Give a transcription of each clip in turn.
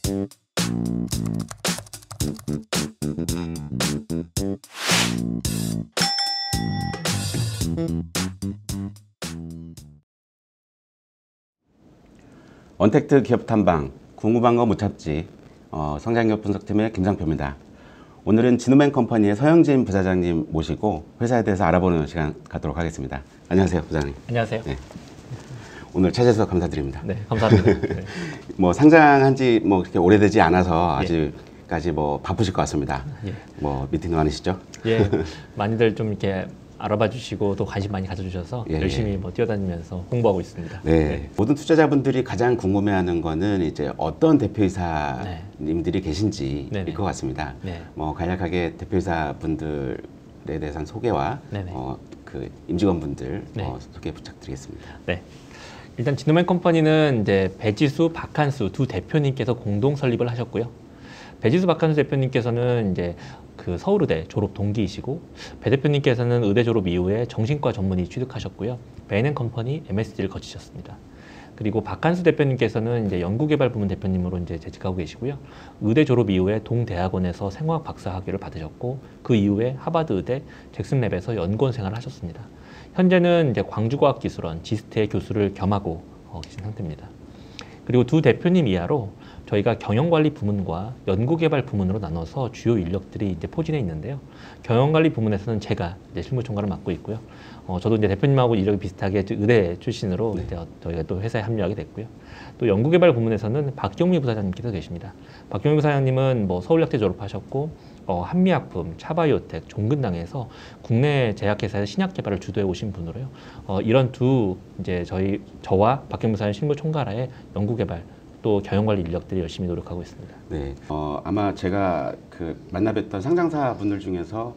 언택트 기업 탐방, 궁금한 거 못 찾지. 성장기업 분석팀의 김상표입니다. 오늘은 지놈앤 컴퍼니의 서영진 부사장님 모시고 회사에 대해서 알아보는 시간 갖도록 하겠습니다. 안녕하세요, 부사장님. 안녕하세요. 네. 오늘 찾아주셔서 감사드립니다. 네, 감사합니다. 네. 뭐 상장한 지 뭐 그렇게 오래되지 않아서 아직까지 뭐 바쁘실 것 같습니다. 예. 뭐 미팅도 많으시죠? 예, 많이들 좀 이렇게 알아봐 주시고 또 관심 많이 가져주셔서 예. 열심히 뭐 뛰어다니면서 홍보하고 있습니다. 네. 네, 모든 투자자분들이 가장 궁금해하는 거는 이제 어떤 대표이사님들이 네. 계신지 일 것 같습니다. 네. 뭐 간략하게 대표이사분들에 대한 소개와 그 임직원분들 소개 부탁드리겠습니다. 네. 일단 지놈앤컴퍼니는 이제 배지수, 박한수 두 대표님께서 공동 설립을 하셨고요. 배지수, 박한수 대표님께서는 이제 그 서울의대 졸업 동기이시고 배 대표님께서는 의대 졸업 이후에 정신과 전문의 취득하셨고요. 베인 앤 컴퍼니 MSD를 거치셨습니다. 그리고 박한수 대표님께서는 이제 연구개발 부문 대표님으로 이제 재직하고 계시고요. 의대 졸업 이후에 동대학원에서 생화학 박사 학위를 받으셨고 그 이후에 하바드 의대 잭슨랩에서 연구원 생활을 하셨습니다. 현재는 이제 광주과학기술원 지스트의 교수를 겸하고 계신 상태입니다. 그리고 두 대표님 이하로 저희가 경영관리 부문과 연구개발 부문으로 나눠서 주요 인력들이 이제 포진해 있는데요. 경영관리 부문에서는 제가 이제 실무총괄을 맡고 있고요. 저도 이제 대표님하고 이력이 비슷하게 의대 출신으로 네. 이제 저희가 또 회사에 합류하게 됐고요. 또 연구개발 부문에서는 박경미 부사장님께서 계십니다. 박경미 부사장님은 뭐 서울약대 졸업하셨고 한미약품, 차바이오텍, 종근당에서 국내 제약회사의 신약 개발을 주도해 오신 분으로요. 이런 두 이제 저와 박경미 부사장님 실무총괄하에 연구개발 또 경영관리 인력들이 열심히 노력하고 있습니다. 네, 아마 제가 그 만나뵀던 상장사 분들 중에서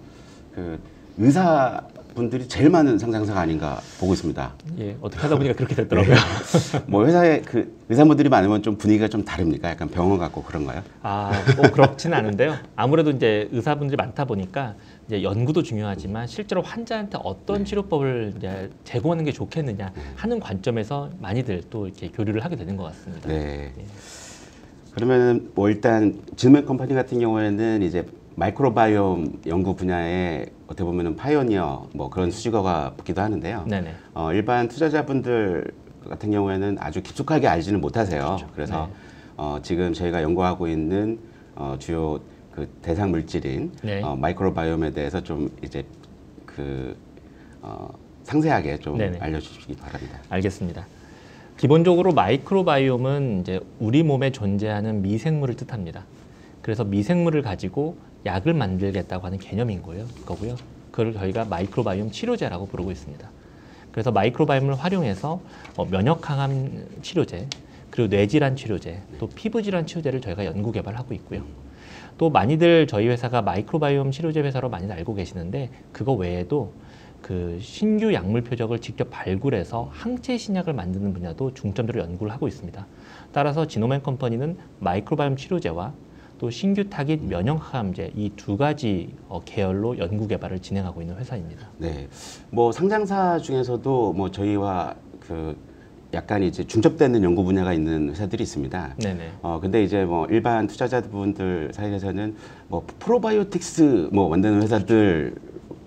그 의사 분들이 제일 많은 상장사가 아닌가 보고 있습니다. 예, 어떻게 하다 보니까 그렇게 됐더라고요. 네. 뭐 회사에 그 의사분들이 많으면 좀 분위기가 좀 다릅니까? 약간 병원 같고 그런가요? 아, 뭐 그렇진 않은데요. 아무래도 이제 의사분들이 많다 보니까 이제 연구도 중요하지만 실제로 환자한테 어떤 네. 치료법을 이제 제공하는 게 좋겠느냐 하는 관점에서 많이들 또 이렇게 교류를 하게 되는 것 같습니다. 네. 예. 그러면 뭐 일단 지놈앤컴퍼니 같은 경우에는 이제 마이크로바이옴 연구 분야에 어떻게 보면은 파이오니어 뭐 그런 수식어가 붙기도 하는데요. 네네. 일반 투자자분들 같은 경우에는 아주 깊숙하게 알지는 못하세요. 그렇죠. 그래서 네. 지금 저희가 연구하고 있는 주요 그 대상 물질인 네. 마이크로바이옴에 대해서 좀 이제 그 상세하게 좀 네네. 알려주시기 바랍니다. 알겠습니다. 기본적으로 마이크로바이옴은 이제 우리 몸에 존재하는 미생물을 뜻합니다. 그래서 미생물을 가지고 약을 만들겠다고 하는 개념인 거고요. 그걸 저희가 마이크로바이옴 치료제라고 부르고 있습니다. 그래서 마이크로바이옴을 활용해서 면역 항암 치료제, 그리고 뇌질환 치료제, 또 피부질환 치료제를 저희가 연구 개발하고 있고요. 또 많이들 저희 회사가 마이크로바이옴 치료제 회사로 많이들 알고 계시는데 그거 외에도 그 신규 약물 표적을 직접 발굴해서 항체 신약을 만드는 분야도 중점적으로 연구를 하고 있습니다. 따라서 지놈앤컴퍼니는 마이크로바이옴 치료제와 또 신규 타깃 면역항암제 이 두 가지 계열로 연구 개발을 진행하고 있는 회사입니다. 네, 뭐 상장사 중에서도 뭐 저희와 그 약간 이제 중첩되는 연구 분야가 있는 회사들이 있습니다. 네네. 근데 이제 뭐 일반 투자자분들 사이에서는 뭐 프로바이오틱스 뭐 만드는 회사들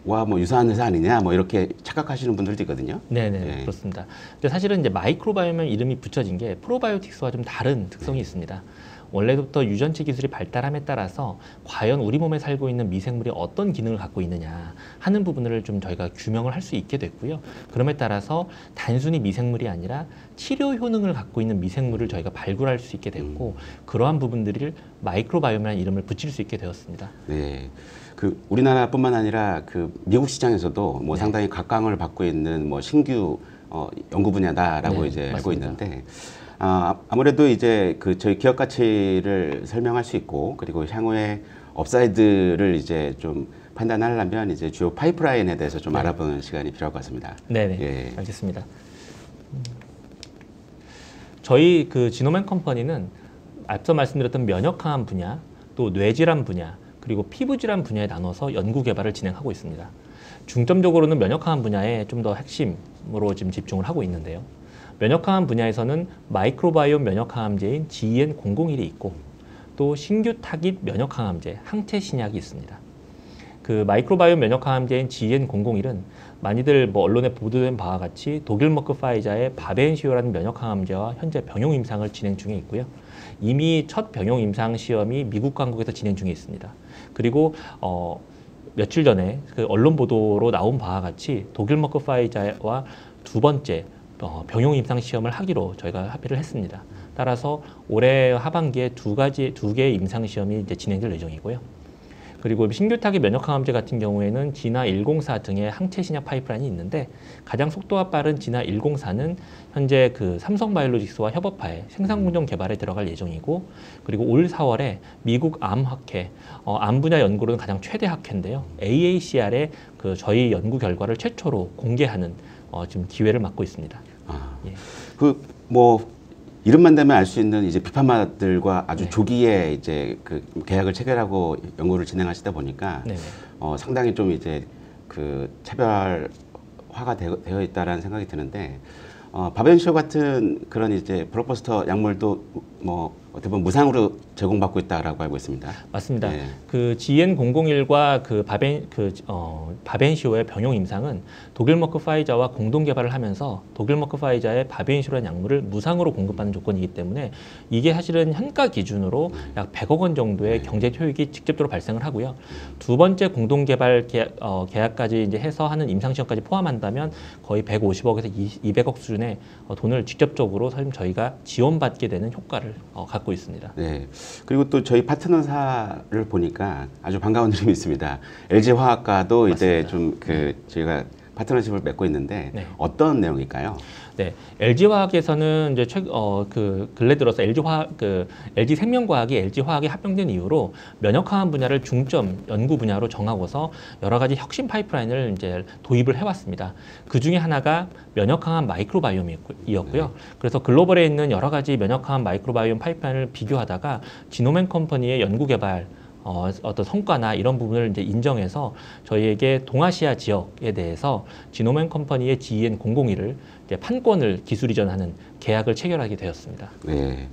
와 뭐 유사한 회사 아니냐 뭐 이렇게 착각하시는 분들도 있거든요. 네네 네. 그렇습니다. 근데 사실은 이제 마이크로바이옴 이름이 붙여진 게 프로바이오틱스와 좀 다른 특성이 네. 있습니다. 원래부터 유전체 기술이 발달함에 따라서 과연 우리 몸에 살고 있는 미생물이 어떤 기능을 갖고 있느냐 하는 부분을 좀 저희가 규명을 할 수 있게 됐고요. 그럼에 따라서 단순히 미생물이 아니라 치료 효능을 갖고 있는 미생물을 저희가 발굴할 수 있게 됐고 그러한 부분들을 마이크로바이옴이라는 이름을 붙일 수 있게 되었습니다. 네, 그 우리나라뿐만 아니라 그 미국 시장에서도 뭐 네. 상당히 각광을 받고 있는 뭐 신규 연구 분야다라고 네, 이제 맞습니다. 알고 있는데. 아무래도 이제 그 저희 기업 가치를 설명할 수 있고 그리고 향후에 업사이드를 이제 좀 판단하려면 이제 주요 파이프라인에 대해서 좀 네. 알아보는 시간이 필요할 것 같습니다. 네네. 예. 알겠습니다. 저희 그 지놈앤컴퍼니는 앞서 말씀드렸던 면역항암 분야, 또 뇌질환 분야, 그리고 피부질환 분야에 나눠서 연구 개발을 진행하고 있습니다. 중점적으로는 면역항암 분야에 좀 더 핵심으로 지금 집중을 하고 있는데요. 면역항암 분야에서는 마이크로바이옴 면역항암제인 GEN001이 있고 또 신규 타깃 면역항암제, 항체 신약이 있습니다. 그 마이크로바이옴 면역항암제인 GEN001은 많이들 뭐 언론에 보도된 바와 같이 독일 머크 파이자의 바벤시오라는 면역항암제와 현재 병용 임상을 진행 중에 있고요. 이미 첫 병용 임상 시험이 미국과 한국에서 진행 중에 있습니다. 그리고 며칠 전에 그 언론 보도로 나온 바와 같이 독일 머크 파이자와 두 번째 병용 임상 시험을 하기로 저희가 합의를 했습니다. 따라서 올해 하반기에 두 개의 임상 시험이 이제 진행될 예정이고요. 그리고 신규 타깃 면역항암제 같은 경우에는 GENA-104 등의 항체 신약 파이프라인이 있는데 가장 속도가 빠른 GENA-104는 현재 그 삼성바이오로직스와 협업하에 생산 공정 개발에 들어갈 예정이고, 그리고 올 4월에 미국 암학회, 암 분야 연구로는 가장 최대 학회인데요. AACR의 그 저희 연구 결과를 최초로 공개하는 지금 기회를 맡고 있습니다. 아, 예. 그 뭐 이름만 되면 알 수 있는 이제 비판마들과 아주 네. 조기에 이제 그 계약을 체결하고 연구를 진행하시다 보니까 네. 상당히 좀 이제 그 차별화가 되어 있다라는 생각이 드는데 바벤시오 같은 그런 이제 블록버스터 약물도 뭐 어떻게 보면 무상으로 제공받고 있다라고 알고 있습니다. 맞습니다. 네. 그 GEN001과 그 바벤시오의 병용 임상은 독일 머크 파이자와 공동 개발을 하면서 독일 머크 파이자의 바벤시오라는 약물을 무상으로 공급받는 조건이기 때문에 이게 사실은 현가 기준으로 약 100억 원 정도의 경제 효익이 직접적으로 발생을 하고요. 두 번째 공동 개발 계약까지 이제 해서 하는 임상 시험까지 포함한다면 거의 150억에서 200억 수준의 돈을 직접적으로 저희가 지원받게 되는 효과를 갖고 있습니다. 네. 그리고 또 저희 파트너사를 보니까 아주 반가운 이름이 있습니다. LG화학과도 이제 좀 그 저희가 파트너십을 맺고 있는데 네. 어떤 내용일까요? 네, LG화학에서는 이제 그 근래 들어서 LG생명과학이 LG화학에 합병된 이후로 면역항암 분야를 중점 연구 분야로 정하고서 여러 가지 혁신 파이프라인을 이제 도입을 해왔습니다. 그 중에 하나가 면역항암 마이크로바이옴이었고요. 네. 그래서 글로벌에 있는 여러 가지 면역항암 마이크로바이옴 파이프라인을 비교하다가 지놈앤컴퍼니의 연구개발 어떤 성과나 이런 부분을 이제 인정해서 저희에게 동아시아 지역에 대해서 지놈앤컴퍼니의 GEN001을 이제 판권을 기술 이전하는 계약을 체결하게 되었습니다. 네.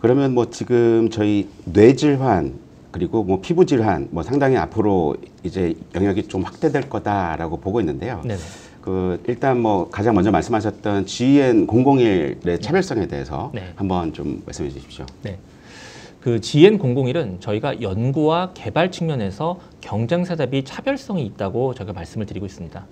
그러면 뭐 지금 저희 뇌질환 그리고 뭐 피부질환 뭐 상당히 앞으로 이제 영역이 좀 확대될 거다라고 보고 있는데요. 네네. 그 일단 뭐 가장 먼저 말씀하셨던 GEN001의 차별성에 대해서 네. 한번 좀 말씀해 주십시오. 네. 그 GEN001은 저희가 연구와 개발 측면에서 경쟁사 대비 차별성이 있다고 저희가 말씀을 드리고 있습니다.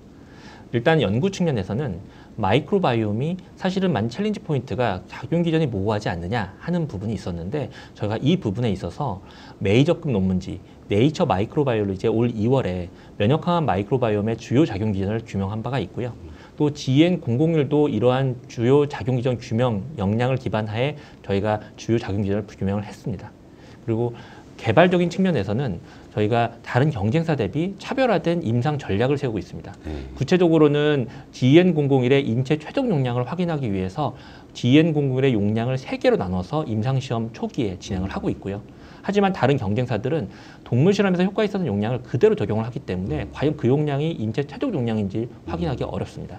일단 연구 측면에서는 마이크로바이옴이 사실은 많이 챌린지 포인트가 작용 기전이 모호하지 않느냐 하는 부분이 있었는데 저희가 이 부분에 있어서 메이저급 논문지 네이처 마이크로바이올로지에 올 2월에 면역항암 마이크로바이옴의 주요 작용 기전을 규명한 바가 있고요. 또 GEN001도 이러한 주요 작용기전 규명 역량을 기반하에 저희가 주요 작용기전을 규명을 했습니다. 그리고 개발적인 측면에서는 저희가 다른 경쟁사 대비 차별화된 임상 전략을 세우고 있습니다. 구체적으로는 GEN001의 인체 최적 용량을 확인하기 위해서 GEN001의 용량을 3개로 나눠서 임상시험 초기에 진행을 하고 있고요. 하지만 다른 경쟁사들은 동물 실험에서 효과에 있었던 용량을 그대로 적용을 하기 때문에 과연 그 용량이 인체 최적 용량인지 확인하기 어렵습니다.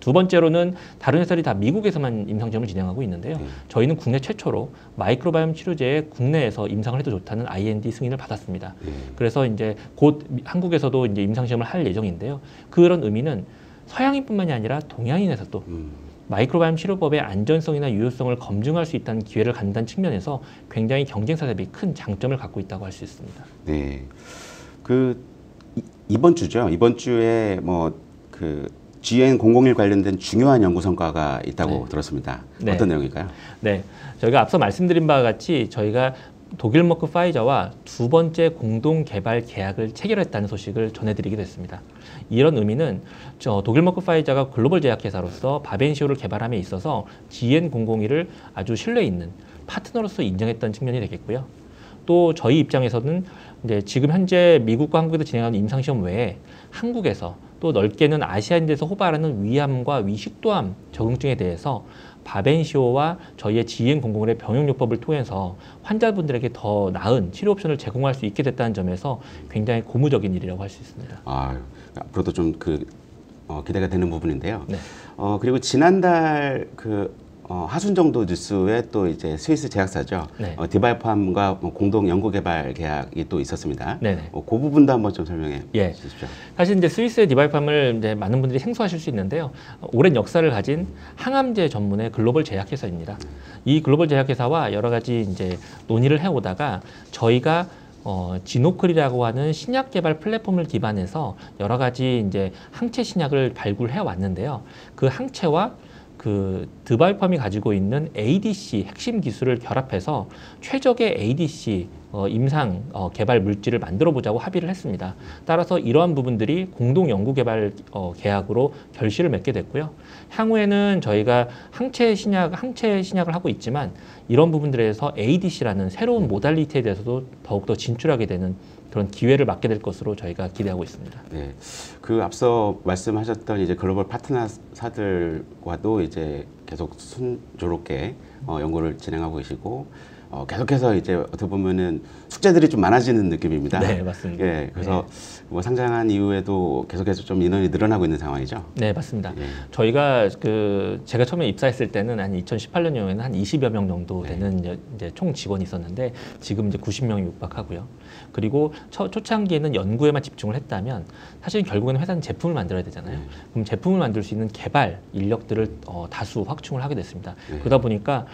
두 번째로는 다른 회사들이 다 미국에서만 임상시험을 진행하고 있는데요. 저희는 국내 최초로 마이크로바이옴 치료제에 국내에서 임상을 해도 좋다는 IND 승인을 받았습니다. 그래서 이제 곧 한국에서도 이제 임상시험을 할 예정인데요. 그런 의미는 서양인뿐만이 아니라 동양인에서도 마이크로바이옴 치료법의 안전성이나 유효성을 검증할 수 있다는 기회를 갖는다는 측면에서 굉장히 경쟁사 대비 큰 장점을 갖고 있다고 할 수 있습니다. 네, 그 이번 주죠. 이번 주에 뭐 그 GEN001 관련된 중요한 연구 성과가 있다고 네. 들었습니다. 네. 어떤 내용일까요? 네, 저희가 앞서 말씀드린 바와 같이 저희가 독일 머크 파이자와 두 번째 공동 개발 계약을 체결했다는 소식을 전해드리게 됐습니다. 이런 의미는 독일 머크 파이자가 글로벌 제약회사로서 바벤시오를 개발함에 있어서 GEN001을 아주 신뢰 있는 파트너로서 인정했던 측면이 되겠고요. 또 저희 입장에서는 이제 지금 현재 미국과 한국에서 진행하는 임상시험 외에 한국에서 또 넓게는 아시아인들에서 호발하는 위암과 위식도암 적응증에 대해서 바벤시오와 저희의 GEN001의 병용요법을 통해서 환자분들에게 더 나은 치료 옵션을 제공할 수 있게 됐다는 점에서 굉장히 고무적인 일이라고 할 수 있습니다. 아, 앞으로도 좀 기대가 되는 부분인데요. 네. 그리고 지난달 하순정도 뉴스에 또 이제 스위스 제약사죠. 네. 디바이팜과 공동 연구개발 계약이 또 있었습니다. 네네. 그 부분도 한번 좀 설명해 주십시오. 사실 이제 스위스의 디바이팜을 이제 많은 분들이 생소하실 수 있는데요. 오랜 역사를 가진 항암제 전문의 글로벌 제약회사입니다. 이 글로벌 제약회사와 여러 가지 이제 논의를 해오다가 저희가 지노클이라고 하는 신약 개발 플랫폼을 기반해서 여러 가지 이제 항체 신약을 발굴해 왔는데요. 그 항체와 그 디바이팜이 가지고 있는 ADC 핵심 기술을 결합해서 최적의 ADC 임상 개발 물질을 만들어 보자고 합의를 했습니다. 따라서 이러한 부분들이 공동 연구 개발 계약으로 결실을 맺게 됐고요. 향후에는 저희가 항체 신약을 하고 있지만 이런 부분들에서 ADC라는 새로운 모달리티에 대해서도 더욱더 진출하게 되는 그런 기회를 맞게 될 것으로 저희가 기대하고 있습니다. 네, 그 앞서 말씀하셨던 이제 글로벌 파트너사들과도 이제 계속 순조롭게 연구를 진행하고 계시고 계속해서 이제 어떻게 보면은 숙제들이 좀 많아지는 느낌입니다. 네, 맞습니다. 예, 그래서 네. 뭐 상장한 이후에도 계속해서 좀 인원이 늘어나고 있는 상황이죠. 네, 맞습니다. 예. 저희가 제가 처음에 입사했을 때는 한 2018년경에는 한 20여 명 정도 되는 네. 이제 총 직원이 있었는데 지금 이제 90명이 육박하고요. 그리고 초창기에는 연구에만 집중을 했다면 사실 결국에는 회사는 제품을 만들어야 되잖아요. 네. 그럼 제품을 만들 수 있는 개발 인력들을 다수 확충을 하게 됐습니다. 네. 그러다 보니까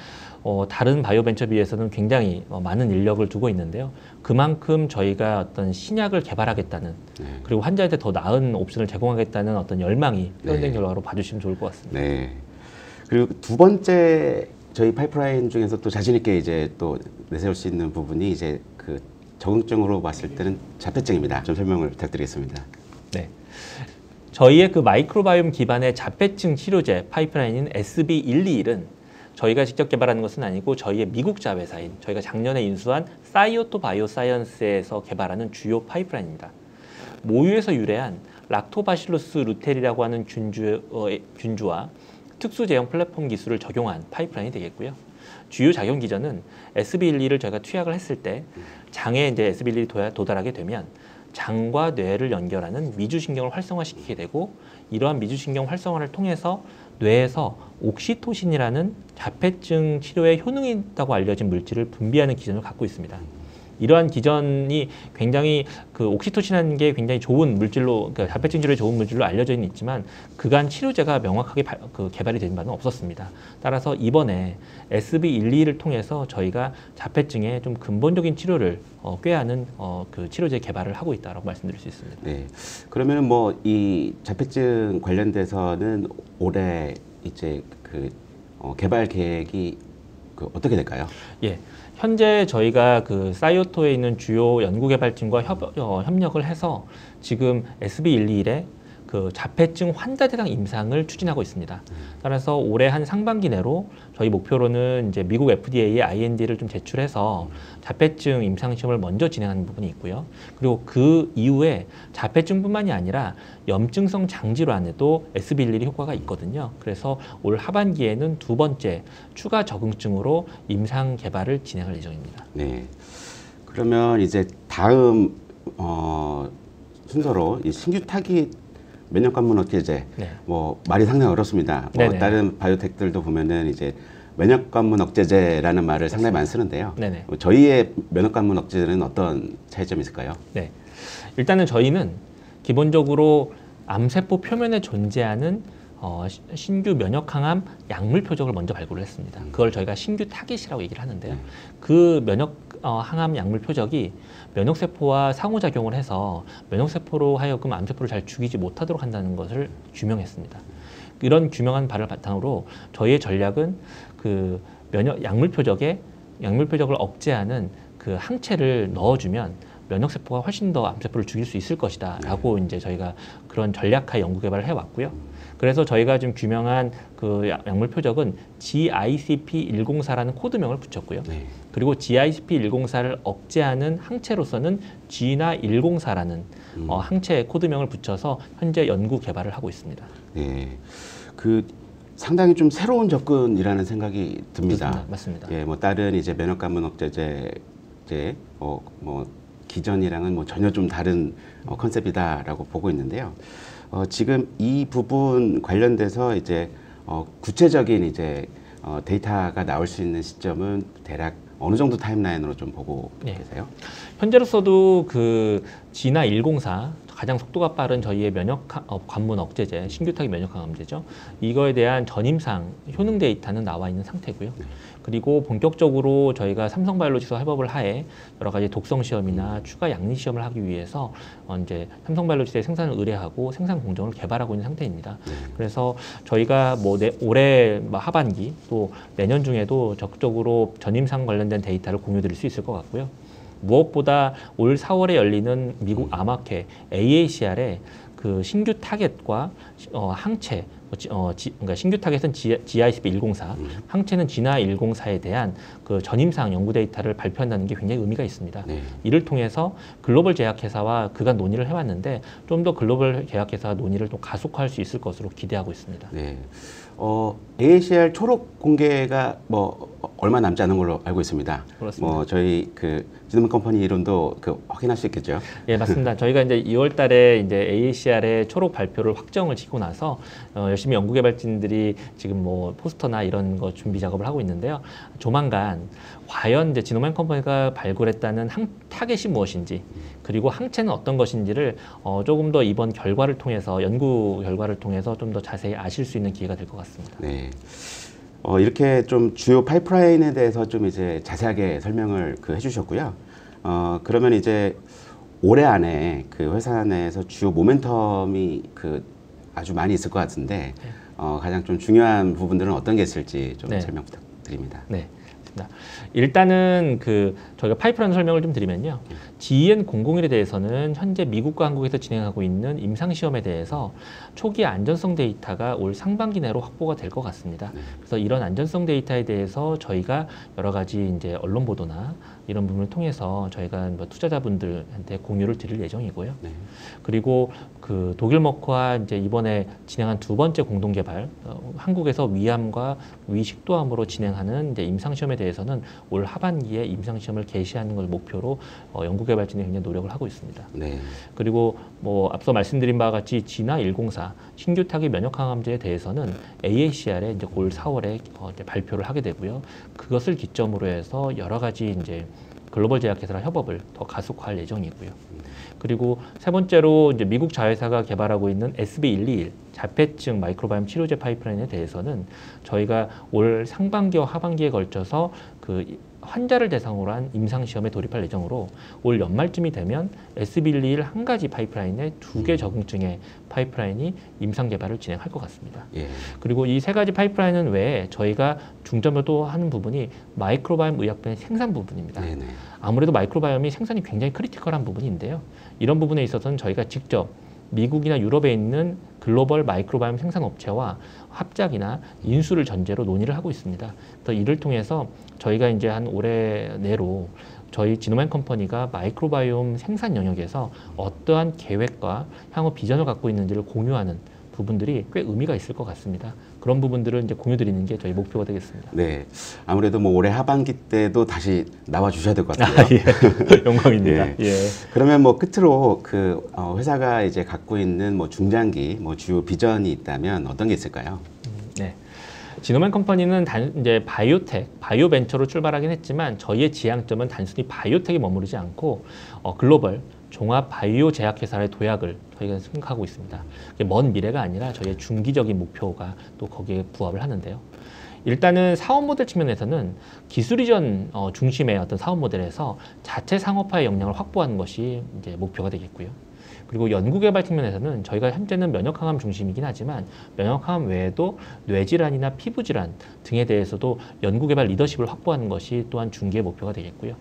다른 바이오벤처 비해서는 굉장히 많은 인력을 두고 있는데요. 그만큼 저희가 어떤 신약을 개발하겠다는 네. 그리고 환자한테 더 나은 옵션을 제공하겠다는 어떤 열망이 표현된 네. 결과로 봐주시면 좋을 것 같습니다. 네. 그리고 두 번째 저희 파이프라인 중에서 또 자신 있게 이제 또 내세울 수 있는 부분이 이제 그 적응증으로 봤을 때는 자폐증입니다. 좀 설명을 부탁드리겠습니다. 네. 저희의 그 마이크로바이옴 기반의 자폐증 치료제 파이프라인인 SB121은 저희가 직접 개발하는 것은 아니고 저희의 미국 자회사인 저희가 작년에 인수한 사이오토 바이오 사이언스에서 개발하는 주요 파이프라인입니다. 모유에서 유래한 락토바실루스 루텔이라고 하는 균주와 특수 제형 플랫폼 기술을 적용한 파이프라인이 되겠고요. 주요 작용 기전은 SB121을 저희가 투약을 했을 때 장에 이제 SB121이 도달하게 되면 장과 뇌를 연결하는 미주신경을 활성화시키게 되고 이러한 미주신경 활성화를 통해서 뇌에서 옥시토신이라는 자폐증 치료에 효능이 있다고 알려진 물질을 분비하는 기전을 갖고 있습니다. 이러한 기전이 굉장히 그 옥시토신이라는 게 굉장히 좋은 물질로 그러니까 자폐증 치료에 좋은 물질로 알려져 있지만 그간 치료제가 명확하게 개발이 된 바는 없었습니다. 따라서 이번에 SB121을 통해서 저희가 자폐증의 좀 근본적인 치료를 꾀하는 그 치료제 개발을 하고 있다라고 말씀드릴 수 있습니다. 네, 그러면은 뭐 이 자폐증 관련돼서는 올해 이제 그 개발 계획이 어떻게 될까요? 예, 현재 저희가 그 사이오토에 있는 주요 연구개발팀과 협력을 해서 지금 SB121의 그 자폐증 환자 대상 임상을 추진하고 있습니다. 따라서 올해 한 상반기 내로 저희 목표로는 이제 미국 FDA의 IND를 좀 제출해서 자폐증 임상 시험을 먼저 진행하는 부분이 있고요. 그리고 그 이후에 자폐증뿐만이 아니라 염증성 장질환에도 SB121 효과가 있거든요. 그래서 올 하반기에는 두 번째 추가 적응증으로 임상 개발을 진행할 예정입니다. 네. 그러면 이제 다음 순서로 이 신규 타깃 면역관문 억제제, 네. 뭐 말이 상당히 어렵습니다. 뭐 다른 바이오텍들도 보면은 이제 면역관문 억제제라는 말을 맞습니다. 상당히 많이 쓰는데요. 네네. 저희의 면역관문 억제제는 어떤 차이점이 있을까요? 네, 일단은 저희는 기본적으로 암세포 표면에 존재하는 신규 면역항암 약물 표적을 먼저 발굴을 했습니다. 그걸 저희가 신규 타깃이라고 얘기를 하는데요. 그 항암 약물 표적이 면역세포와 상호작용을 해서 면역세포로 하여금 암세포를 잘 죽이지 못하도록 한다는 것을 규명했습니다. 이런 규명한 바를 바탕으로 저희의 전략은 그 약물 표적을 억제하는 그 항체를 넣어주면 면역세포가 훨씬 더 암세포를 죽일 수 있을 것이다 라고 이제 저희가 그런 전략화 연구 개발을 해왔고요. 그래서 저희가 지금 규명한 그 약물 표적은 GICP104라는 코드명을 붙였고요. 네. 그리고 GICP104를 억제하는 항체로서는 GENA-104라는 항체 코드명을 붙여서 현재 연구 개발을 하고 있습니다. 네. 그 상당히 좀 새로운 접근이라는 생각이 듭니다. 맞습니다. 예, 뭐 다른 이제 면역관문 억제제 기전이랑은 뭐 전혀 좀 다른 컨셉이다라고 보고 있는데요. 지금 이 부분 관련돼서 이제 구체적인 이제 데이터가 나올 수 있는 시점은 대략 어느 정도 타임라인으로 좀 보고 계세요? 현재로서도 그 GENA-104 가장 속도가 빠른 저희의 면역 관문 억제제, 신규 타깃 면역 강화제죠. 이거에 대한 전임상 효능 데이터는 나와 있는 상태고요. 네. 그리고 본격적으로 저희가 삼성바이오로직스 협업을 하에 여러 가지 독성 시험이나 추가 양리 시험을 하기 위해서 이제 삼성바이오로직스에 생산을 의뢰하고 생산 공정을 개발하고 있는 상태입니다. 네. 그래서 저희가 뭐 올해 하반기 또 내년 중에도 적극적으로 전임상 관련된 데이터를 공유드릴 수 있을 것 같고요. 무엇보다 올 4월에 열리는 미국 암학회 AACR의 그 신규 타겟과 항체, 그러니까 신규 타겟은 GICP104, 항체는 GENA-104에 대한 그 전임상 연구 데이터를 발표한다는 게 굉장히 의미가 있습니다. 네. 이를 통해서 글로벌 제약회사와 그간 논의를 해왔는데 좀 더 글로벌 제약회사와 논의를 또 가속화할 수 있을 것으로 기대하고 있습니다. 네. AACR 초록 공개가 뭐 얼마 남지 않은 걸로 알고 있습니다. 그렇습니다. 뭐 저희 그 지놈앤컴퍼니 이론도 그 확인할 수 있겠죠? 예, 맞습니다. 저희가 이제 2월달에 이제 AACR의 초록 발표를 확정을 짓고 나서 열심히 연구개발진들이 지금 뭐 포스터나 이런 거 준비 작업을 하고 있는데요. 조만간 과연 이제 지놈앤컴퍼니가 발굴했다는 타겟이 무엇인지, 그리고 항체는 어떤 것인지를 조금 더 이번 결과를 통해서 연구 결과를 통해서 좀 더 자세히 아실 수 있는 기회가 될 것 같습니다. 네. 이렇게 좀 주요 파이프라인에 대해서 좀 이제 자세하게 설명을 해주셨고요. 그러면 이제 올해 안에 그 회사 내에서 주요 모멘텀이 아주 많이 있을 것 같은데 가장 좀 중요한 부분들은 어떤 게 있을지 좀 설명 부탁드립니다. 네. 일단은 그 저희가 파이프라인 설명을 좀 드리면요. GEN001에 대해서는 현재 미국과 한국에서 진행하고 있는 임상시험에 대해서 초기 안전성 데이터가 올 상반기 내로 확보가 될 것 같습니다. 그래서 이런 안전성 데이터에 대해서 저희가 여러 가지 이제 언론 보도나 이런 부분을 통해서 저희가 뭐 투자자분들한테 공유를 드릴 예정이고요. 네. 그리고 그 독일 머크와 이제 이번에 진행한 두 번째 공동 개발, 한국에서 위암과 위식도암으로 진행하는 이제 임상시험에 대해서는 올 하반기에 임상시험을 개시하는 걸 목표로 연구개발진이 굉장히 노력을 하고 있습니다. 네. 그리고 뭐 앞서 말씀드린 바와 같이 GENA-104 신규 타깃 면역 항암제에 대해서는 AACR에 이제 올 4월에 이제 발표를 하게 되고요. 그것을 기점으로 해서 여러 가지 이제 글로벌 제약회사랑 협업을 더 가속화할 예정이고요. 그리고 세 번째로 이제 미국 자회사가 개발하고 있는 SB121 자폐증 마이크로바이옴 치료제 파이프라인에 대해서는 저희가 올 상반기와 하반기에 걸쳐서 그 환자를 대상으로 한 임상시험에 돌입할 예정으로 올 연말쯤이 되면 SB121 한 가지 파이프라인에 두 개 적응증의 파이프라인이 임상개발을 진행할 것 같습니다. 예. 그리고 이 세 가지 파이프라인은 외에 저희가 중점으로 또 하는 부분이 마이크로바이옴 의약품의 생산 부분입니다. 네네. 아무래도 마이크로바이옴이 생산이 굉장히 크리티컬한 부분인데요. 이런 부분에 있어서는 저희가 직접 미국이나 유럽에 있는 글로벌 마이크로바이옴 생산업체와 합작이나 인수를 전제로 논의를 하고 있습니다. 또 이를 통해서 저희가 이제 한 올해 내로 저희 지놈앤컴퍼니가 마이크로바이옴 생산 영역에서 어떠한 계획과 향후 비전을 갖고 있는지를 공유하는 부분들이 꽤 의미가 있을 것 같습니다. 그런 부분들을 이제 공유드리는 게 저희 목표가 되겠습니다. 네, 아무래도 뭐 올해 하반기 때도 다시 나와 주셔야 될 것 같아요. 예. 영광입니다. 예. 예. 그러면 뭐 끝으로 그 회사가 이제 갖고 있는 뭐 중장기 뭐 주요 비전이 있다면 어떤 게 있을까요? 네. 지놈앤컴퍼니는 이제 바이오텍, 바이오 벤처로 출발하긴 했지만 저희의 지향점은 단순히 바이오텍에 머무르지 않고 글로벌 종합 바이오 제약회사의 도약을 저희가 생각하고 있습니다. 먼 미래가 아니라 저희의 중기적인 목표가 또 거기에 부합을 하는데요. 일단은 사업 모델 측면에서는 기술 이전 중심의 어떤 사업 모델에서 자체 상업화의 역량을 확보하는 것이 이제 목표가 되겠고요. 그리고 연구개발 측면에서는 저희가 현재는 면역항암 중심이긴 하지만 면역항암 외에도 뇌질환이나 피부질환 등에 대해서도 연구개발 리더십을 확보하는 것이 또한 중기의 목표가 되겠고요.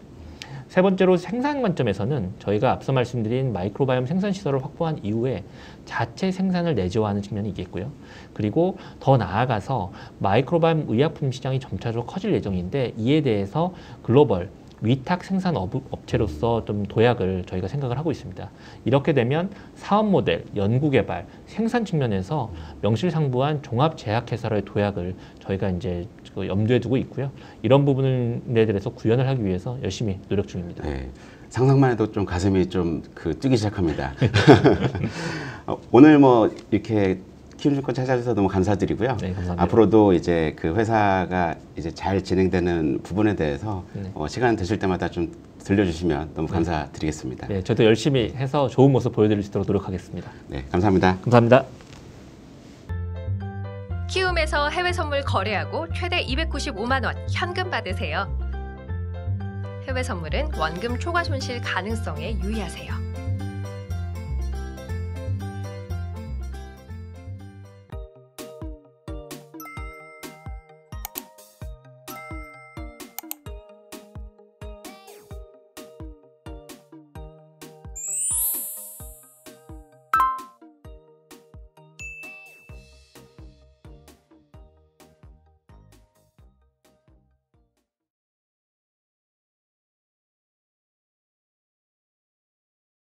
세 번째로 생산 관점에서는 저희가 앞서 말씀드린 마이크로바이옴 생산 시설을 확보한 이후에 자체 생산을 내재화하는 측면이 있겠고요. 그리고 더 나아가서 마이크로바이옴 의약품 시장이 점차적으로 커질 예정인데 이에 대해서 글로벌 위탁 생산 업체로서 좀 도약을 저희가 생각을 하고 있습니다. 이렇게 되면 사업 모델, 연구 개발, 생산 측면에서 명실상부한 종합 제약회사로의 도약을 저희가 이제 염두에 두고 있고요. 이런 부분에 대해서 구현을 하기 위해서 열심히 노력 중입니다. 네, 상상만 해도 좀 가슴이 좀 뛰기 시작합니다. 오늘 뭐 이렇게 키움증권 찾아주셔서 너무 감사드리고요. 네, 감사합니다. 앞으로도 이제 그 회사가 이제 잘 진행되는 부분에 대해서 네. 시간 되실 때마다 좀 들려주시면 너무 감사드리겠습니다. 네, 저도 열심히 해서 좋은 모습 보여드릴 수 있도록 노력하겠습니다. 네, 감사합니다. 감사합니다. 키움에서 해외 선물 거래하고 최대 295만 원 현금 받으세요. 해외 선물은 원금 초과 손실 가능성에 유의하세요.